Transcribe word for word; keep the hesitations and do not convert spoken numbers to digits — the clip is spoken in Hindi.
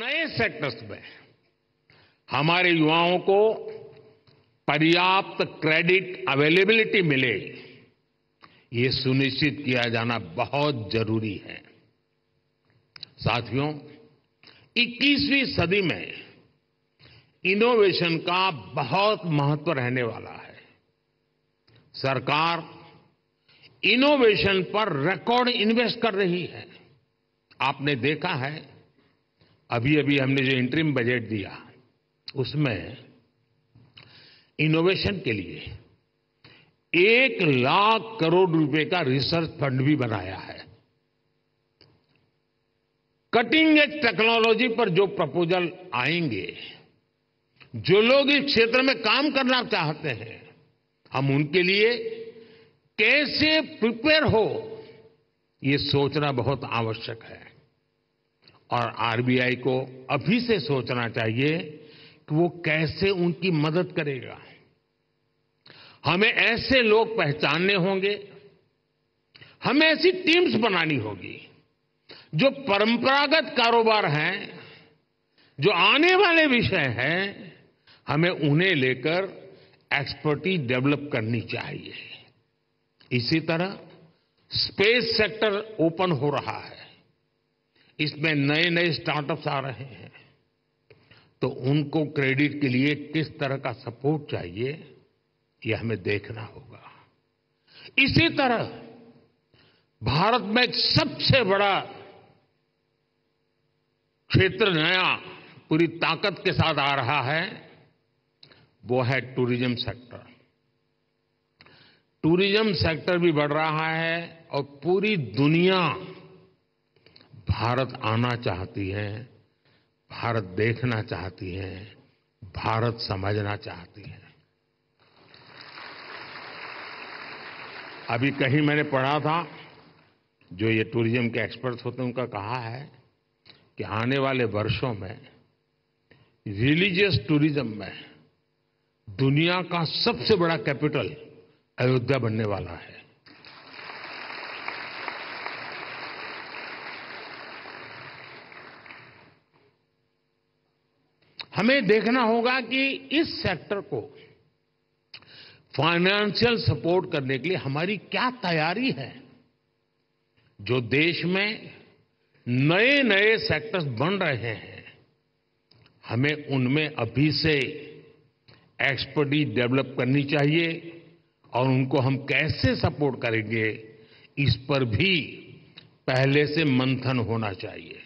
नए सेक्टर्स में हमारे युवाओं को पर्याप्त क्रेडिट अवेलेबिलिटी मिले, ये सुनिश्चित किया जाना बहुत जरूरी है। साथियों, इक्कीसवीं सदी में इनोवेशन का बहुत महत्व रहने वाला है। सरकार इनोवेशन पर रिकॉर्ड इन्वेस्ट कर रही है। आपने देखा है, अभी अभी हमने जो इंटरिम बजट दिया उसमें इनोवेशन के लिए एक लाख करोड़ रुपए का रिसर्च फंड भी बनाया है। कटिंग एज टेक्नोलॉजी पर जो प्रपोजल आएंगे, जो लोग इस क्षेत्र में काम करना चाहते हैं, हम उनके लिए कैसे प्रिपेयर हो, ये सोचना बहुत आवश्यक है। और आरबीआई को अभी से सोचना चाहिए कि वो कैसे उनकी मदद करेगा। हमें ऐसे लोग पहचानने होंगे, हमें ऐसी टीम्स बनानी होगी जो परंपरागत कारोबार हैं, जो आने वाले विषय हैं, हमें उन्हें लेकर एक्सपर्टीज डेवलप करनी चाहिए। इसी तरह स्पेस सेक्टर ओपन हो रहा है, इसमें नए नए स्टार्टअप्स आ रहे हैं, तो उनको क्रेडिट के लिए किस तरह का सपोर्ट चाहिए, यह हमें देखना होगा। इसी तरह भारत में एक सबसे बड़ा क्षेत्र नया पूरी ताकत के साथ आ रहा है, वो है टूरिज्म सेक्टर। टूरिज्म सेक्टर भी बढ़ रहा है और पूरी दुनिया भारत आना चाहती है, भारत देखना चाहती है, भारत समझना चाहती है। अभी कहीं मैंने पढ़ा था, जो ये टूरिज्म के एक्सपर्ट्स होते हैं उनका कहा है कि आने वाले वर्षों में रिलीजियस टूरिज्म में दुनिया का सबसे बड़ा कैपिटल अयोध्या बनने वाला है। हमें देखना होगा कि इस सेक्टर को फाइनेंशियल सपोर्ट करने के लिए हमारी क्या तैयारी है। जो देश में नए नए सेक्टर्स बन रहे हैं, हमें उनमें अभी से एक्सपर्टीज डेवलप करनी चाहिए और उनको हम कैसे सपोर्ट करेंगे, इस पर भी पहले से मंथन होना चाहिए।